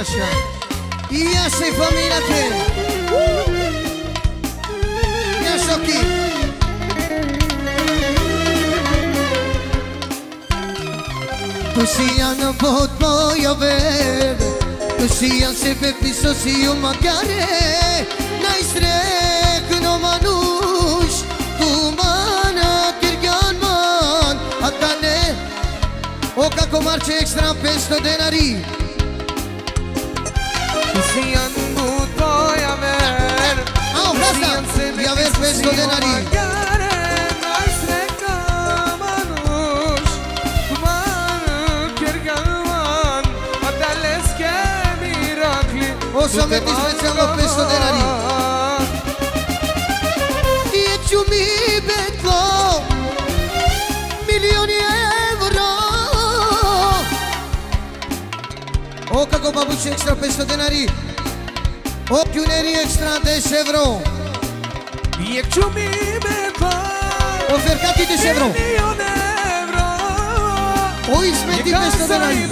așa. Ia să-i familia te. Ia să ochii. Pusiana pot moia vede, Pusian se pe piso si o magare, n-ai strec, nu manuș, tu mana tirgan man, atane, o ca comarce extra pesto denarii. Pusian mut moia vede, Pusian se pe piso si o magare, n-ai strec, nu manuș, tu mana tirgan man, atane sche. O să mi dispensează pesto de nari. Dieciu mii betlo, milioni euro. O ca cu babuci extra pesto de nari. O piuneri extra 10 euro. Dieciu mii betlo, ofercati 10 euro. O izmeti pesto de nari.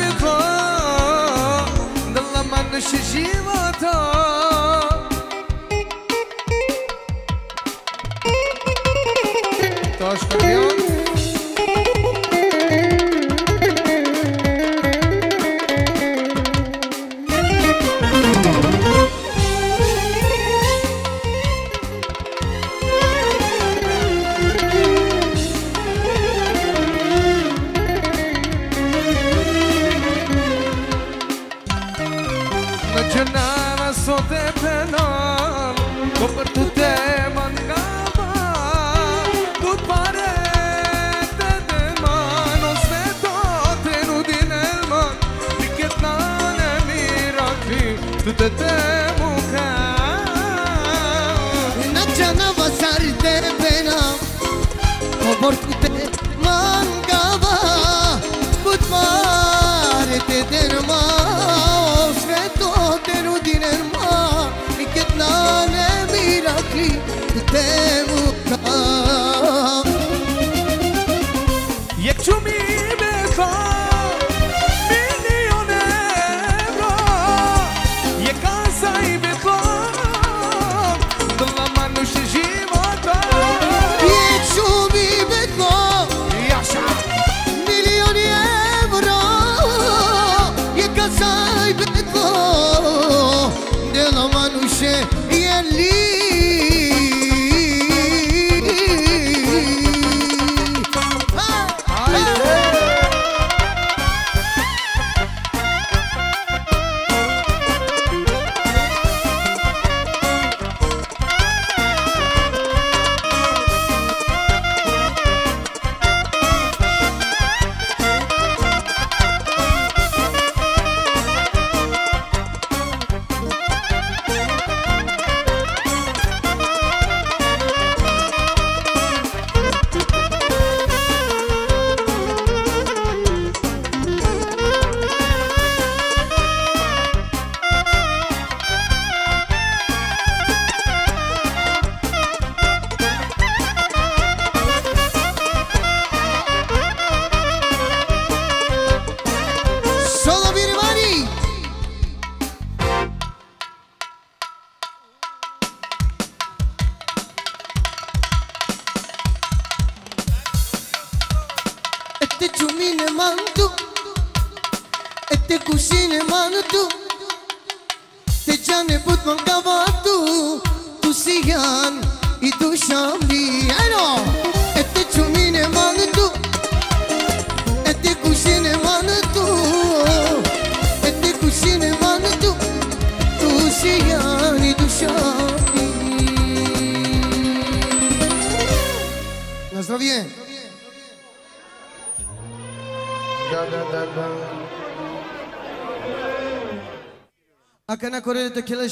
Și ziua ta Toși campion.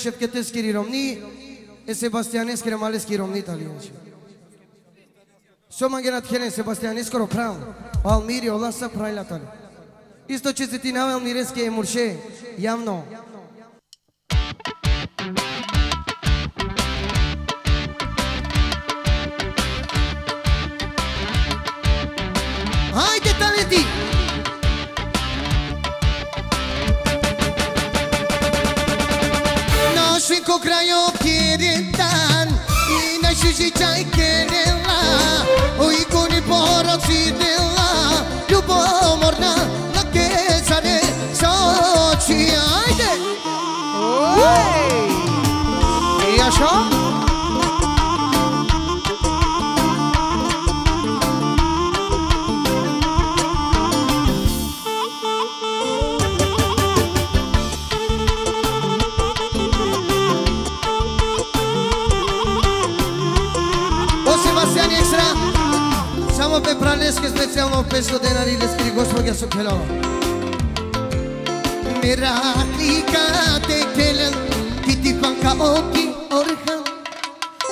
Șefcheteschi romni, e Sebastianeschi remaleschi romni italienci. Soma genat hene Sebastianesco roprav, Almiri olasa prailatal. Isto ce se tinave almireski e murșe, javno. Haide talenti! krajo kiritan i na shushi chai kerela oi kuni porok sidela ljubo morna na kesare sochi ajde e așa? Samo pe Praleske specijalno 500 denari ili skri gospođa su kelala Mera klika te kelan Kiti panka oki orhan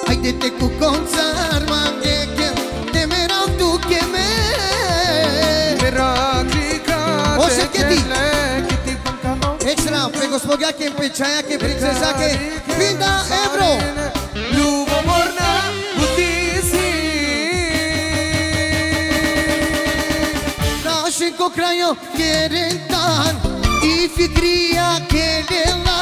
Ajde te ku koncar man deken Te meram duke me Mera klika te kelan Kiti panka oki Ekstra pe gospođa ke pe čaja ke princesa ke Vinda evro Ljubomorna Ko krajo kerentan i fikrija kerela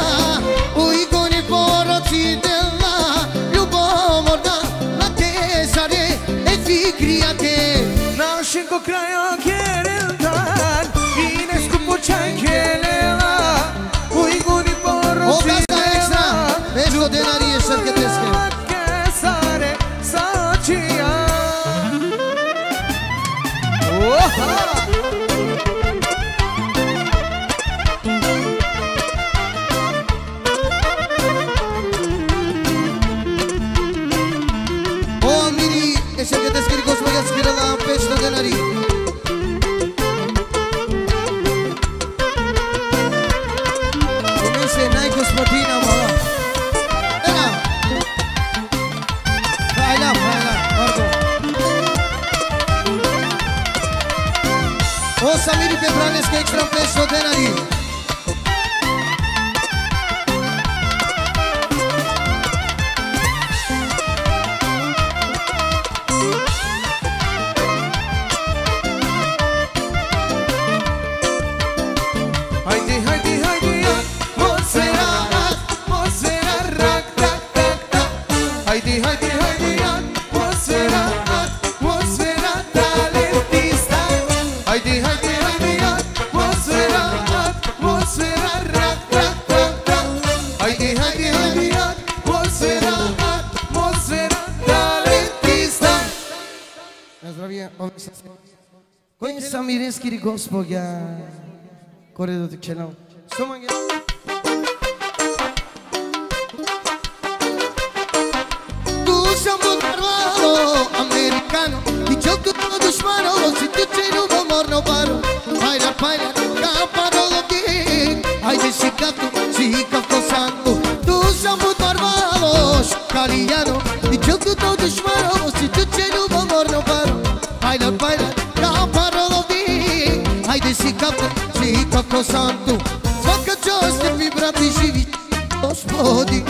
u igoni poroci dela ljubomorna na kesare e fikrija ke Našin ko krajo kerentan i neskupo čaj kelela u igoni poroci dela ljubomorna na kesare sačija Oha! Gospođa Koredo te čelam Somange Tu sam bud barbaro Americano I čelku to dušmano Si tu činu bomorno paro Pajlar, pajlar, kaparo do ti Ajde si kafto santo Tu sam bud barbaro Škarijano I čelku to dušmano Si tu činu bomorno paro Pajlar, pajlar, kaparo do ti Ajde si kako sam tu Svaka čast mi brati živi Gospodi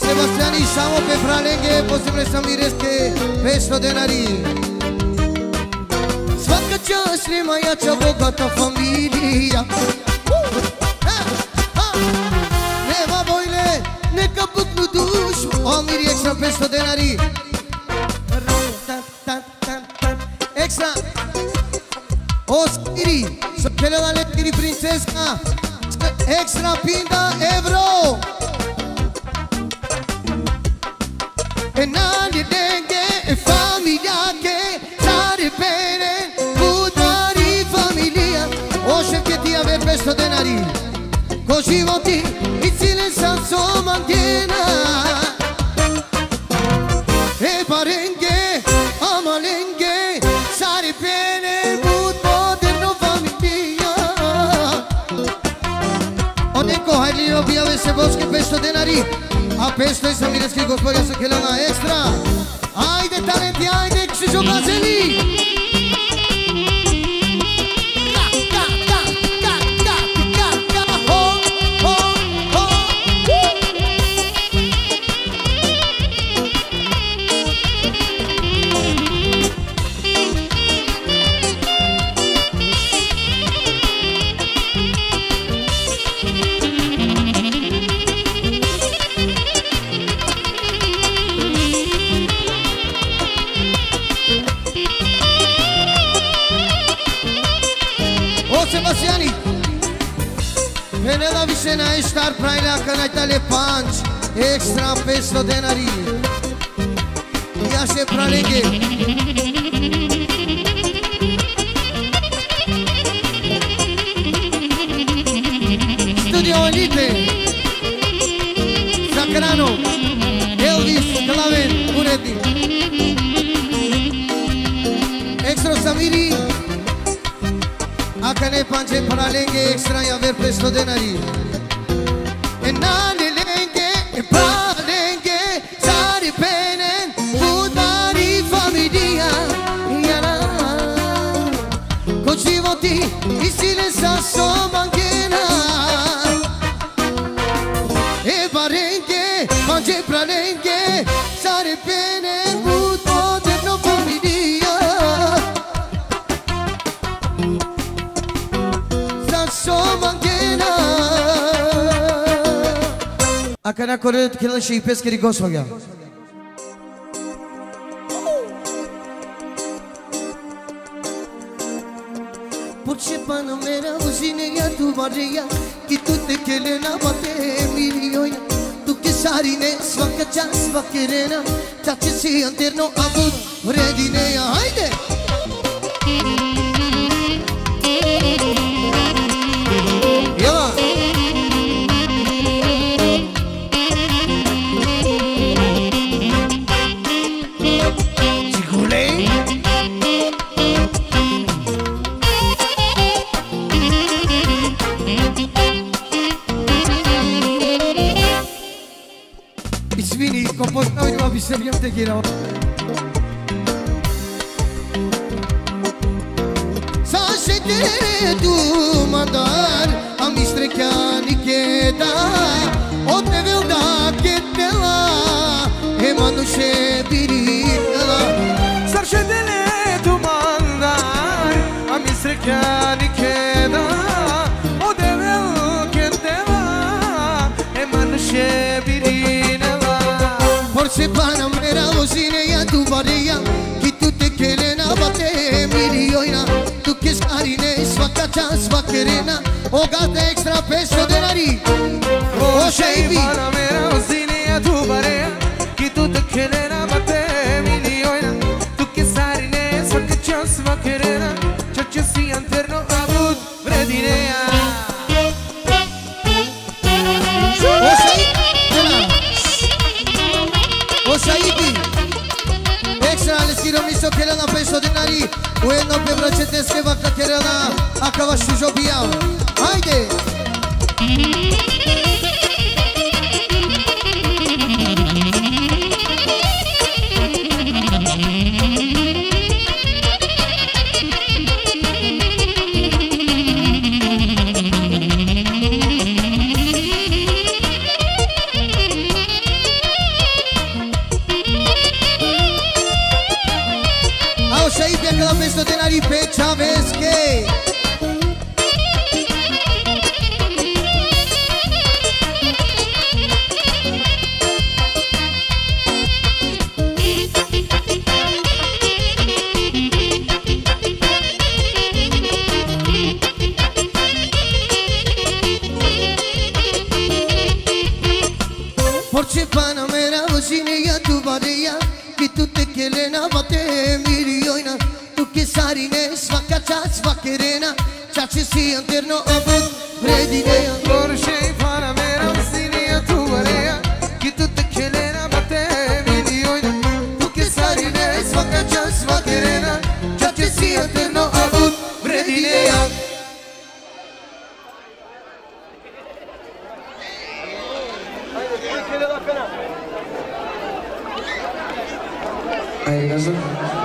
Sebastiani samo pe pralenge Posebne sam i reske 500 denari Svaka čast nema jača bogata familija Nema bojne neka puknu dušu Omir je ekstra 500 denari Ekstra Oskiri, să celălalt alegeri prințesca Extra pinda euro Enali denge, familia che Sare bene, putari familia O șefchetia ve pesto denari Così voti, i ține sa so mantiena E parenge, amalenge Sare bene, Hajde obija vese boske 500 denari A 500 samireske gospodja sa kelana ekstra Ajde talenti, ajde kšižo gazeli Venela Vicena Eștar Prailea Canaitale Panci Extra Pesto Denari Iașe Praleghe Studio Unite Zacrano Elvis Claven Bureti Extra Samiri Acane Panci Praleghe Extra Iaver Pesto Denari Enane Lenghe E Praleghe Sari Penen Budari Familia Iana Cocivoti Isile Sasso Acana acolo când și pescă de gosmagă. Porce panamera uzinea tu maria, ki tu te kelena bate milioia. Tu ke sarine svakacha svakerena, chachi se anterno abud redinea haide. Sergem te gira. Sașete tu mandar, am istrecani che da, o te veu da che te la, e mando che birilla. Sașete tu mandar, am istrecani che da, o te veu che te la, e mando che birilla. Porce panamera uzinea tu maria, ki tu te kelena bate milioina, tu ke sarine svakacha svakerena, ogate extra peso denari. Porce panamera uzinea tu maria, ki tu te kelena bate milioina, tu ke sarine svakacha svakerena, chachi si anterno abud vredinea. Miso kelena peso dinari, ueno pe vraceteske vaka kelena, akava shujo biao. Haide! Așa, așa.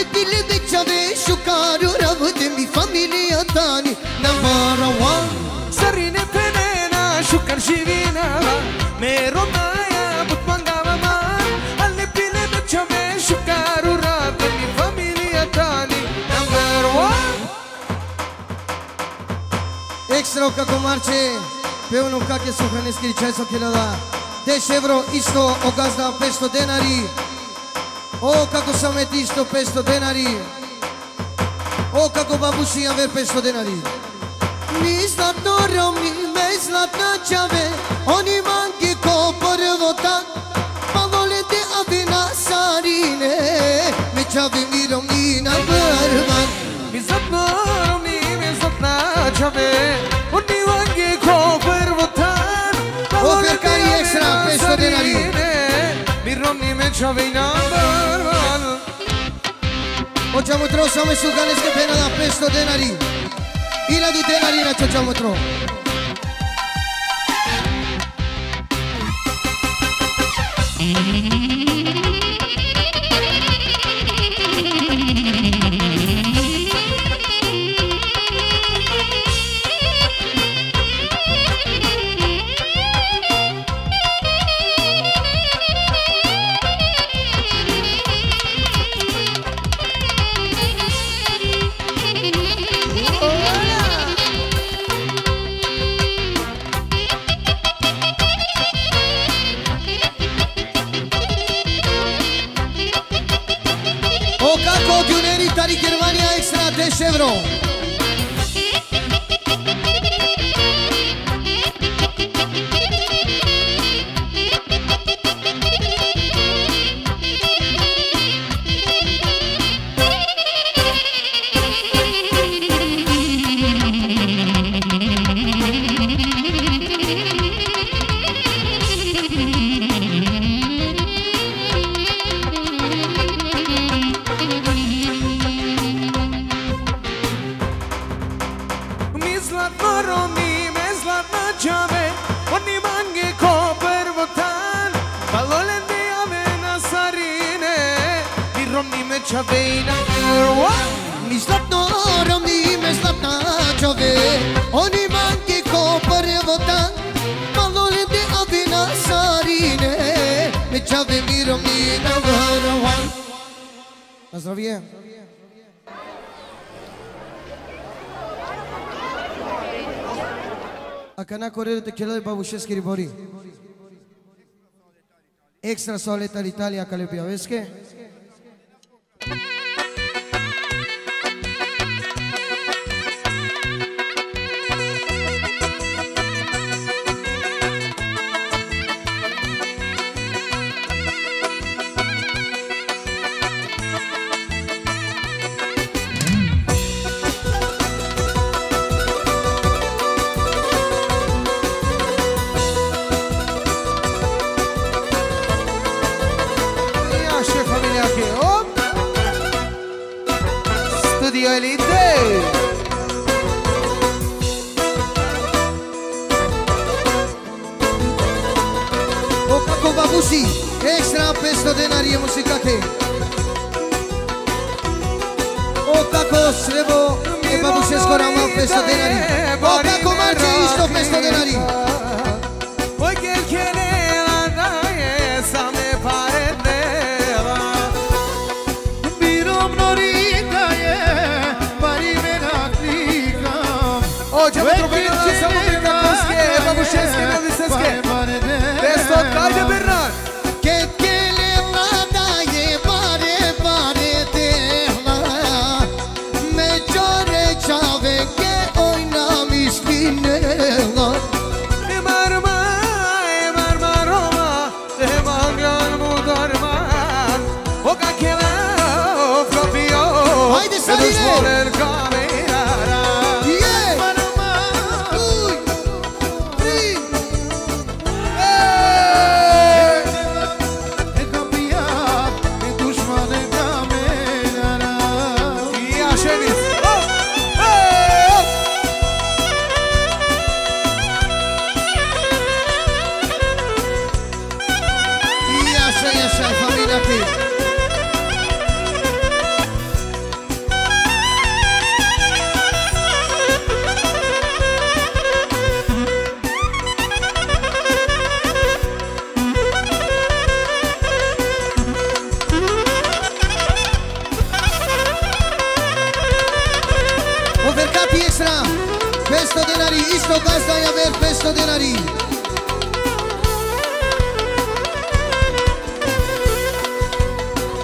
de dile de ceave și carul rău de mi familia tani. Navara oam, sarine penena, șucar și vina, merona aia, butpangava ma, ale pile de ceave și carul rău de mi familia tani. Navara oam. Extra o kako marce, pe unul kake suhranesc riceai sau chelada. €10 isto o gazda 500 denari. O, kako sam etisto 500 denari. O, kako babuši javer 500 denari. Mi zlatno romi, me zlatna čave, oni manke ko prvo tak, pa volete avina sarine, me čave mi romina vrvan. Mi zlatno romi, me zlatna čave, oni manke ko prvo tak, pa volete avina sarine, mi me čave na vrvan. Oceam utro să mă sucanesc pe pena da 500 denari. Ila du denari na oceam utro. Babușesc riborii. Extra soleta l'Italia ca le piavesche. piestra 500 denari, isto gazda ja ver 500 denari.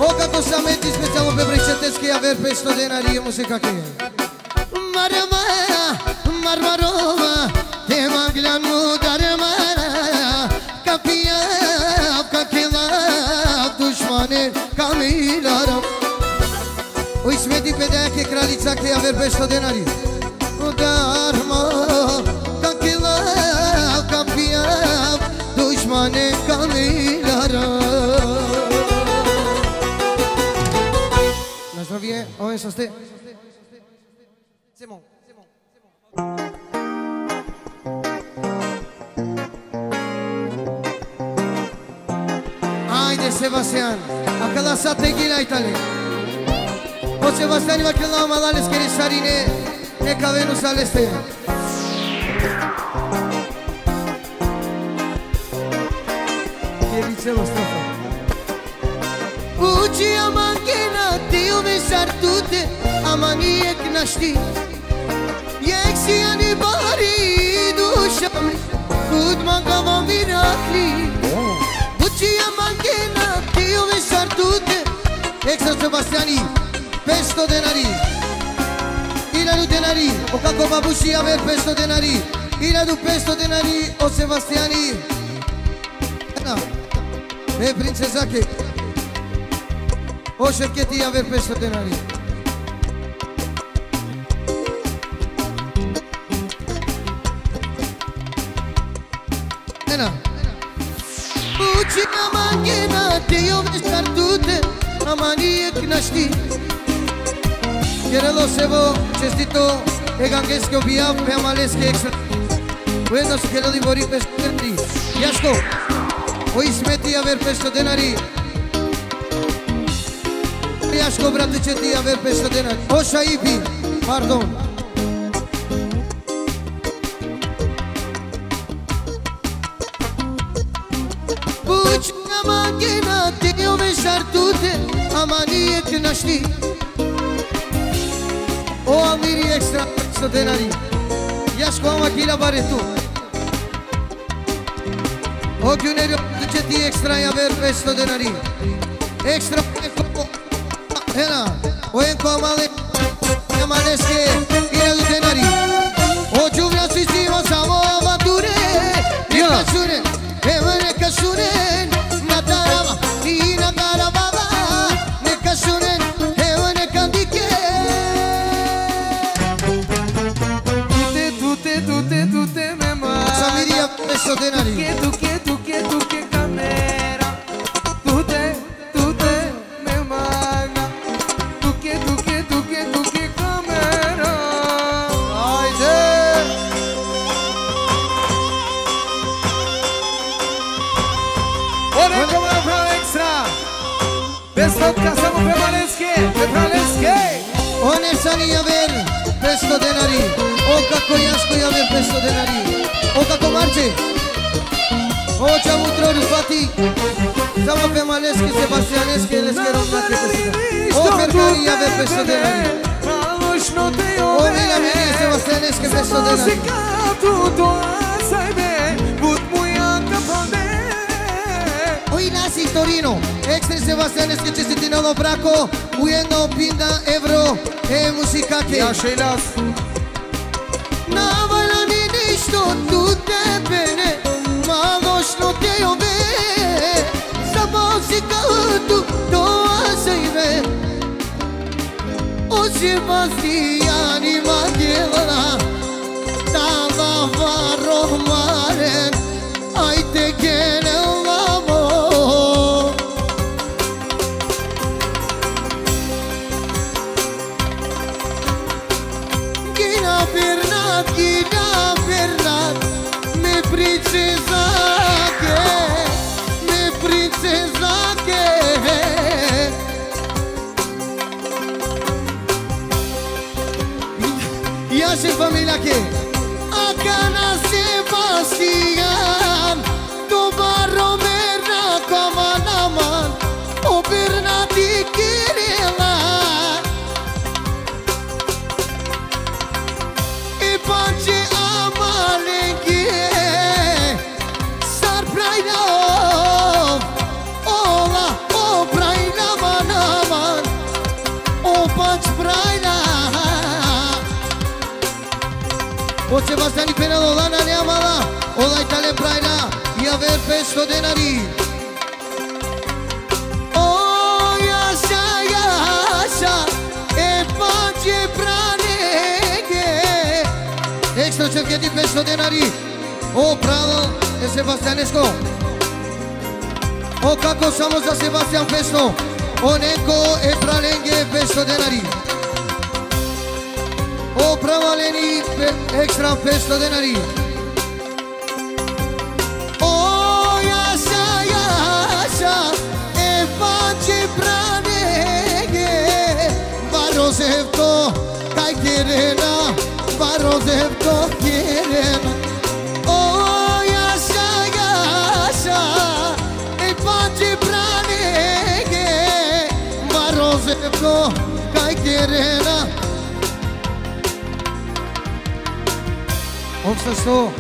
O kako sam eti specijalno pevričeteski ja ver 500 denari je muzika kje. Marmara, marmarova, te maglan mu darmara, kapija, kakila, dušmane, kamilaram. Uj smeti pedajake kraljica kje ja ver 500 denari. Darma, kakila, kapija, dušmane, kamilaram. Na zdravije, ove sa ste. C'est bon, c'est bon, c'est bon. Haide, Sebastian, akala sa tegina itali. O Sebastian ima kila malales kere sarine, neka venus aleste. Kjeri celo stofa. Uči aman kena, ti ume sartute, aman ijek našti. Yeksiani bari dusham khud magava mirakli buchiya mangena diu me sartute ekso sebastiani 500 denari ila du denari o kako babushi aver 500 denari ila du 500 denari o sebastiani ana me princesa ke o shirketi aver 500 denari. Ucina mangena, te ove sartute, amanijek našti. Kjerelo sevo, čestito, egangeske obijav, peamaleske ekstra. Ujedno su kjereli vori 503. Jasko, oji smeti javer 500 denari. Jasko, brate, će ti javer 500 denari. Oša ibi, pardon. Amanijek našti. O Amiri ekstra 500 denari. Jasko ama kila bare tu. O Güneri će ti ekstra ja ver 500 denari. Ekstra peko. Hena. O Enko amale. Amaleske 1000 denari. O Džuvra si zivo samo avature. Neka suren. Evo neka suren. Natarava. Nina garava. Sunen, evo neka dike. Tute, tute, tute, tute me mara. Samirija, 500 denari. Tuke, tuke, tuke kamera. Tute, tute me mara. Tuke, tuke, tuke, tuke kamera. Ajde! Ore, koma je pravo ekstra. Beslotka samo prevalenske, prevalenske. One sani javer 500 denari. O kako Jasko javer 500 denari. O kako Marče. O čam utroru fati. Samo prevalenske, sebastianeske, leske rozmate. O Ferrari javer 500 denari. O Nina Mini, sebastianeske 500 denari. Nasi Torino, ekstra sebastianeske čestiti na Lobrako, ujedno 5 evro muzikake. Jaše i nas. Navalani nešto tu tebe ne, malo što te ove, samo si kao tu dolazajme. O sebastianima djela, tava varohmaren, ajte gene. Ia și familia che Acana Sebastian Tovarro merna Kamanaman O Bernati Kirila O Sebastiani pena dolana neamala, o dai tale braila i aver pesto denari. O yasha yasha e pace pranege. Extra cerchia di pesto denari. O bravo e Sebastianesco. O kako samo za Sebastian pesto. O neko e pralenge pesto denari. O bravo Leni, extra pesto denari. O yasha yasha e pace pranege. Varo zevto kaj kjerena, varo zevto kjerena. O yasha yasha e pace pranege. Varo zevto kaj kjerena. Omsa sto.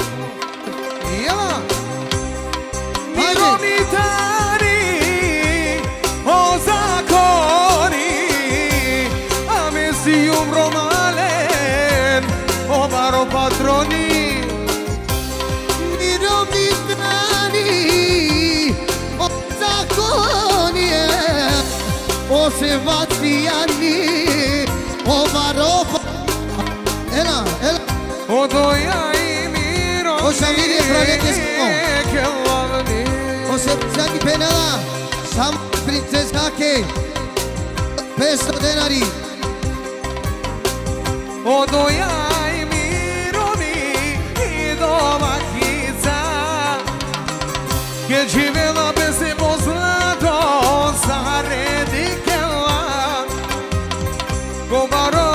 Jeva. Miromitani, o zakoni, a mesium romalen, o baro patroni. Miromitani, o zakoni, o Sebastiani, o baro Ela, ela. O doia. O Samiri Fralekesco. O Sebastiani Penala, Sam Princesa K. Pesto denari. O dojaj miromi i domatica. Kad živela bez posla do zaredikela. Gobaro.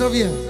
Zdravie.